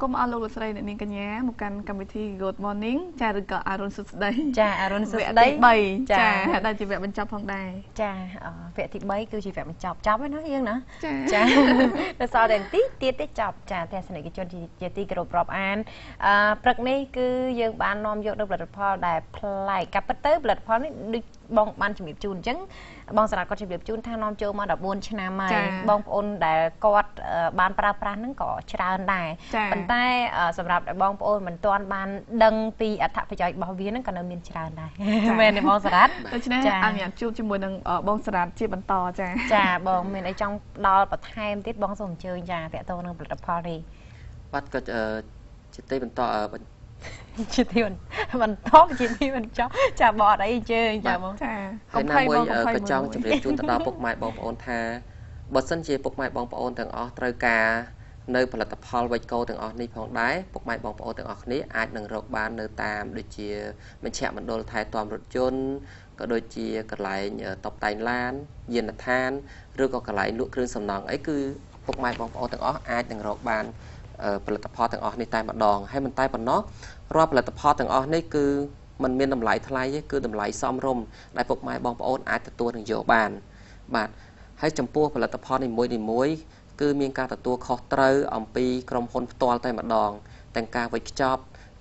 Good morning. Chà được gọi Aaron Sút đây. Chà Aaron Sút đây. Bảy. Chà đây chị vẽ bên chọc phòng đài. Chà vẽ thì mấy cứ chị vẽ bên chọc chọc ấy nó riêng nữa. Chà. Rồi sau đến tít tít tít chọc chà theo sau này cái chuyện chị ti cái đồ prop an. Prật này cứ dương ban nom dương được bật phò đài play cặp bật tới bật phò này bong ban chuẩn bị chun trứng. Bong sả có chuẩn bị chun thang nom chơi mà đập buôn chna mày. Bong ôn đài cọt ban pra pra nắng cỏ chà đài. Bàn tay sầm rạp để bong ôn mình toàn ban đăng ti ở tháp phải chơi bảo viên nó còn ở miền chà đài. Mình để bong sả. Tôi cho nên anh nhặt chun chun mùi đằng bong sả chia bàn to chà. Chà bong mình ở trong đo bật hai em tít bong sòng chơi chà vẽ tô nâng bật đập phò đi. Bắt cái chữ tây bàn to chị Thiền mình tốt chị Thiền mình cho chà bò đấy chơi chà bò cái nào mới cái trong chụp được chun tao bốc máy bong ôn tha bớt sân chơi bốc máy bong ôn thằng ó trời cà nơiផលិតផលវេចកោទាំងអស់នេះផងដែរពុកម៉ែបងប្អូនទាំងអស់គ្នាអាចនឹងរកបាននៅតាមដូចជាមជ្ឈមណ្ឌលថែទាំរថយន្តក៏ដូចជាកន្លែងតុបតែងឡានយានដ្ឋានឬក៏កន្លែងលក់គ្រឿងសំណង់អីគឺពុកម៉ែបងប្អូនទាំងអស់អាចនឹងរកបានផលិតផលទាំងអស់នេះតែម្ដងហើយមិនតែប៉ុណ្ណោះរាល់ផលិតផលទាំងអស់នេះគឺมันមានតម្លៃថ្លៃទេគឺតម្លៃសមរម្យដែលពុកម៉ែបងប្អូនអាចទទួលនឹងយកបានបាទហើយចំពោះផលិតផលនីមួយៗគឺមានការទទួលខុសត្រូវអំពីក្រុមហ៊ុនផ្ទាល់តែម្ដងទាំងការវេចខ្ចប់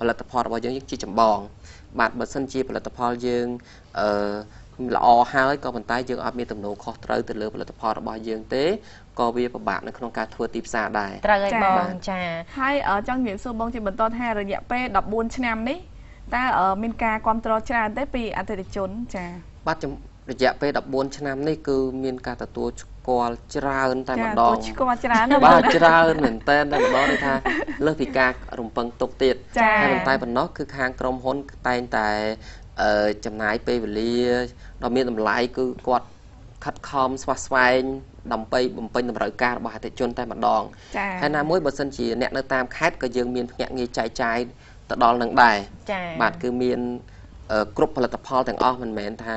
ផលិតផលរបស់យើងជាចម្បងបាទបើសិនជាផលិតផលយើងល្អហើយក៏ប៉ុន្តែយើងអត់មានទំនួលខុសត្រូវទៅលើផលិតផលរបស់យើងទេក៏វាពិបាកនៅក្នុងការធ្វើទីផ្សារដែរត្រូវហើយបងចាហើយចង់និយាយសួរបងជាបន្តថារយៈពេល14ឆ្នាំនេះតើមានការគ្រប់គ្រងច្រើនទេពីអតិថិជនចាបាទរយៈពេល14ឆ្នាំនេះគឺមានការទទួលស្គាល់ច្រើនតែម្ដងស្គាល់ច្រើនបាទច្រើនមែនតើតែម្ដងនេះថាលើសពីការរំពឹងទុកទៀតតែតែប៉ុណ្ណោះគឺខាងក្រុមហ៊ុនតែងតែចំណាយពេលវេលាដ៏មានតម្លៃគឺគាត់ខិតខំស្វះស្វែងដើម្បីបំពេញតម្រូវការរបស់អតិថិជនតែម្ដងហើយណាមួយបើសិនជាអ្នកនៅតាមខេត្តក៏យើងមានភ្នាក់ងារចែកចាយទៅដល់នឹងដែរបាទគឺមានគ្រប់ផលិតផលទាំងអស់មិនមែនថា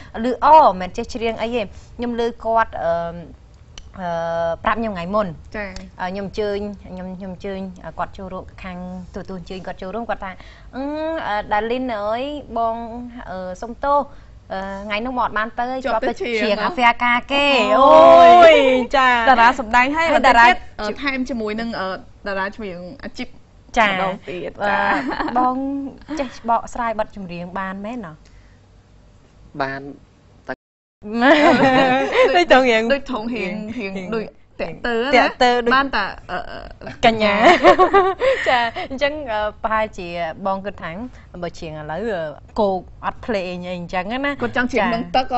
លឺអូមិនចេះច្រៀងអីទេខ្ញុំលឺគាត់ប្រាប់ខ្ញុំថ្ងៃមុនចា៎ខ្ញុំជើញគាត់ចូលរួមខាងទទួលជើញគាត់ចូលរួមគាត់ថាដាលីនអើយបងសុំទោសថ្ងៃនោះមកអត់បានទៅគាត់ទៅច្រៀងអាហ្វៀកាគេអូយចា៎តារាសម្ដែងហើយតារាថែមជាមួយនឹងតារាច្រៀងអាជីពចា៎បងទៀតបងចេះបកស្រាយបទចម្រៀងបានមែនណាបានតែដូចថងហៀងដូចតើបានតែកញ្ញាចាអញ្ចឹងប្រហែលជាបងគិតថាបើច្រៀងឥឡូវគោកអត់ភ្លេងអីអញ្ចឹងណាគាត់ចង់ច្រៀងនឹងទឹកហ៎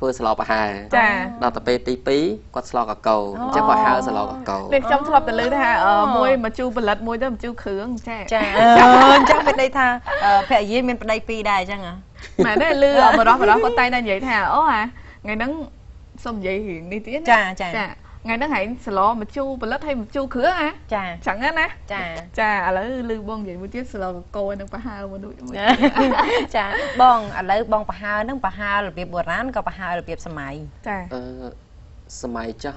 ធ្វើស្លោប្រហែលចាដល់ទៅពេលទី2គាត់ស្លោកកោអញ្ចឹងប្រហែលស្លោកកោពេលខ្ញុំធ្លាប់តែលើថាមួយមកជូរផលិតមួយទៅមកជូរគ្រឿងចាចាអញ្ចឹងមានន័យថាភរិយាមានប្តី2ដែរអញ្ចឹងហ៎មែនទេលឺបរោះគាត់តែងតែនិយាយថាអូអាថ្ងៃហ្នឹងសុំនិយាយរឿងនេះទៀតចាចា ngày đó hãy sờ mà chu và lết hay một chu khứa á chà chẳng á nè chà chà lỡ lư bong vậy một chiếc sờ cô anh đang phá hao mà đuổi chà bong à lỡ bong phá hao đang phá hao là việc buồn rán có phá hao là việc sờ mày chàสมัยจั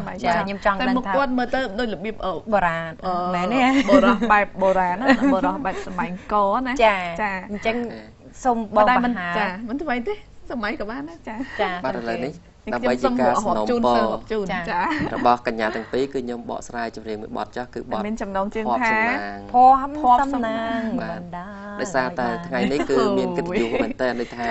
งจ้ะยิมจังแต่บุกวนมาเติมด้วยระเบียบโบราณแม่เนี่ยโบราณแบบโบราณนะโบราณแบบสมัยก่อนนะจ้ะจ้ะจังสมบัติปัญหาจ้ะมันทำไมที่สมัยกับบ้านนะจ้ะจ้ะบ้านอะไรนี่น้ำใบจีกาสนองบ่อจ้ะบ่อกัญญาตังปีคือยมบ่อสลายจำเรียงบ่อจ้ะคือบ่อเป็นจำนองเชียงแท้พอห้ามตำนานได้ซาแต่ทั้งไงนี่คือเมียนกิจอยู่กับมันแต่ในแท้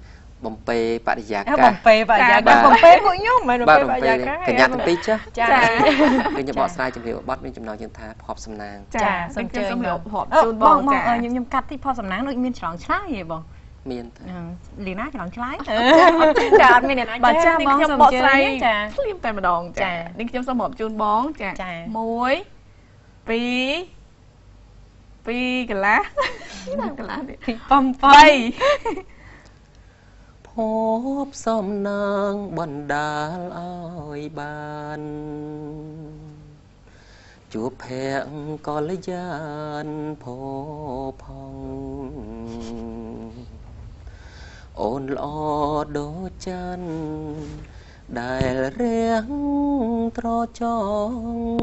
บำเพ็ญปฏิญาณบำเพ็ญปฏิญาณบำเพ็ญพวกโยมบำเพ็ญปฏิญาณกันยาตั้งปีจ้ะจ้ะคือจะบอกสายจำเรียบบัดนี่จำนองเชียงแท้พอบสำนางจ้ะสมเจริญพอบจูนบองจ้ะยมกัดที่พอบสำนางด้วยมีฉลองชลายเหรอบอกมีลีน่าฉลองชลายจ้ะมีเนี่ยบัดจ้ะนี่คือบอกสายจ้ะเรียมแต่มาดองจ้ะนี่คือสมอบจูนบองจ้ะมวยปีกันละปมไปพบสมนางบันดาลอ้อยบานจูบแพงกอลยานโพพองโอนลอโดจันได้เรียงตรอจอง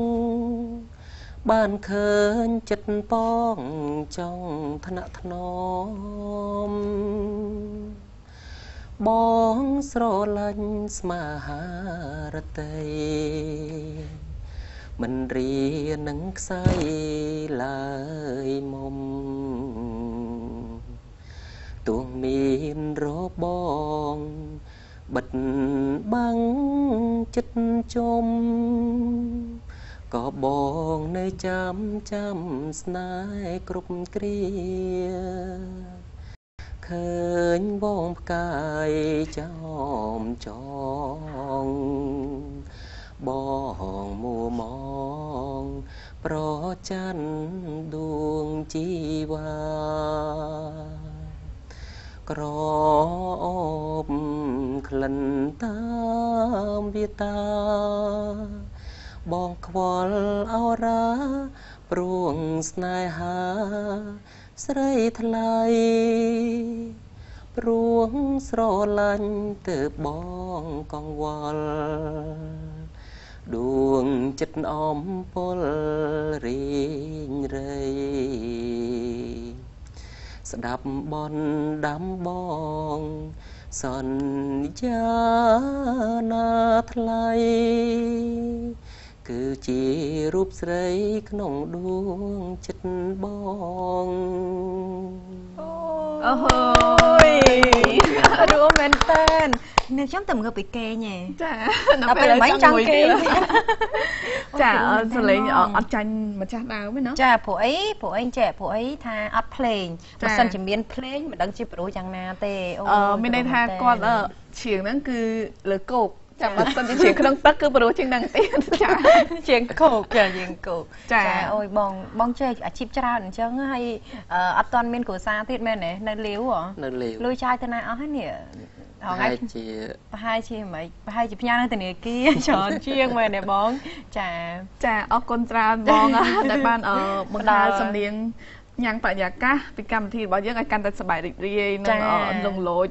บ้านเคินจัดป้องจ้องธนะถนอมบองสโรลันสมาหารเตยมันเรียนหนังไซลายมมตวงมีนรบบองบัดบังจิตจมก็บองในจำสนายกรุบเกลียเขินบ้องกายจมจองบ้องมัวมองเพราะจันดวงจีวากรอบคลันตามวิตาบ้องควอลเอาราปรวงสนายหาสไรทลายปรวงสโรลันเติบบ้องกองวอลดวงจิตอมปลริงเรยสดับบอนดำบ้องสัญญานาทลายคือจีรูปสไรขนมดวงจิตบองโอ้โหดูเมนเต้นเนี่ยช่างต่ำกับปีเกย์ไงจ้ะเราเป็นไม้จังเกย์จ้ะสไลด์อัดจันมาจ้าดาวไหมเนาะจ้ะผู้ไอ้แจกผู้ไอ้ทาอัดเพลงมาสั่นจะเมียนเพลงมาดังจีบรู้จังนาเตอไม่ได้ทาก่อนเฉียงนั่นคือเหลือกบจากมาตอนเฉียงขนมตักคือปลาโรเชียงดังเตี้ยจากเฉียงโขกจากเฉียงโขกจากโอ้ยบองเชยอาชีพชราหนึ่งเชิงให้อัตตอนเมนโกซาติดแม่ไหนนันเลี้ยวเหรอนันเลี้ยวลุยชายทนายเอาให้เนี่ยไปให้เชียงไหมไปให้จีพญานาแต่เนี่ยกี้ชอนเชียงมาเนี่ยบองจากออกกลตราบองอ่ะในบ้านบางดาสำเนียงยังปะยากะเป็นกรรมที่บางเยอะกันแต่สบายดีเลยนั่นลงโลด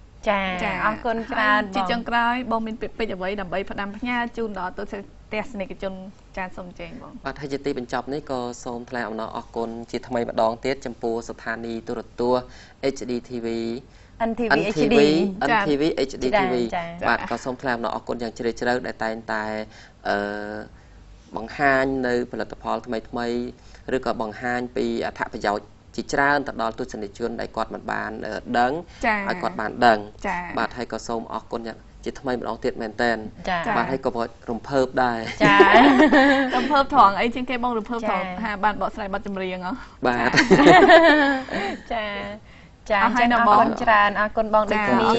จ้าเอาคนกลางจิตจังกลางบอมเป็นเป็ดเอาไว้ดับใบพนันพญาจูนดอตัวเตสเนกจนจานสมเจงบอมปัจจัยตีเป็นจอบนี่ก็สมทลายเอาเนาะออกคนจิตทำไมบัดดองเตสจำปูสถานีตัวตัว HDTV อันทีวี HDTV บัดก็สมทลายเอาเนาะออกคนอย่างเฉลี่ยเฉลี่ยได้ตายบางฮันในผลิตภัณฑ์ทำไมหรือก็บางฮันปีอัฐประโยชน์จิตใจอันตัดดอลตุสนิจชวนได้กอดมันบานดังไอ้กอดบานดังบาดให้ก็ส้มออกคนอย่างจิตทำไมมันออกเตียนแมนเตนบาดให้ก็บอดรำเพิบได้รำเพิบทองไอ้เช่นแค่บ้องรำเพิบทองฮะบาดบอดใส่บาดจำเรียงเหรอบาดจ้าให้น้องบอลจานอาคนบอลเด็กนี่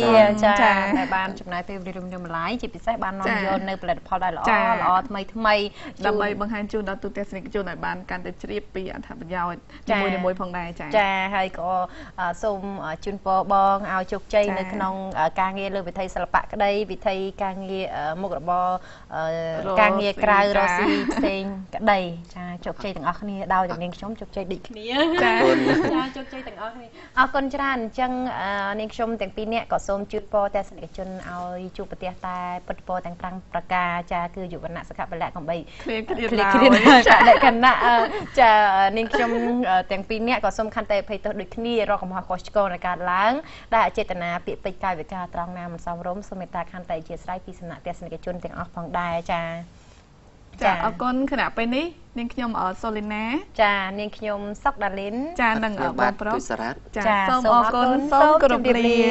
จ้าในบ้านจุดไหนไปเรียนรู้ยังไงจิตพิเศษบ้านนอนโยนในเปลือกพอได้หรอทำไมดับใบบางฮันจูนดับตุเตสนิกจูนในบ้านการเตะจีบปีอันทำเป็นยาวจะมวยในมวยพองได้จ้าให้ก็ส่งจุนปอบอลเอาจุกใจในขนมการเงี้ยเลยไปไทยสลับปะก็ได้ไปไทยการเงี้ยมุกบอลการเงี้ยกลายรอซีเต็งก็ได้จ้าจุกใจต่างอักนี่ดาวจากเนียงชมจุกใจดิขี้จ้าจุกใจต่างอักนี่เอาคนจานจังนิชมแต่งปีนี้ก็ส้มจุดโปแต่สนิทจนเอาจูปฏิยาตาปฏิโปแต่งพลังประกาจะคืออยู่วันหน้าสักเป็นแหล่ของใบคลิกจะได้กันนะจะนิชมแต่งปีนี้ก็ส้มคันแต่ไปตัวดึกนี่รอของมหาโคชโกในการล้างได้เจตนาเปลี่ยนไปกายวิจารตรองน้ำมันซ้อมร่มสมิตาคันแต่เจสไรพิศนาแต่สนิทจนแต่งออกของได้จ้าจ้าเอาคนขณะไปนี้นิยมอโซลินะจ้านิยมซอกดาลินจ้าหนังออกบอลพร้อมจ้าส้มออกคนส้มกระเบีย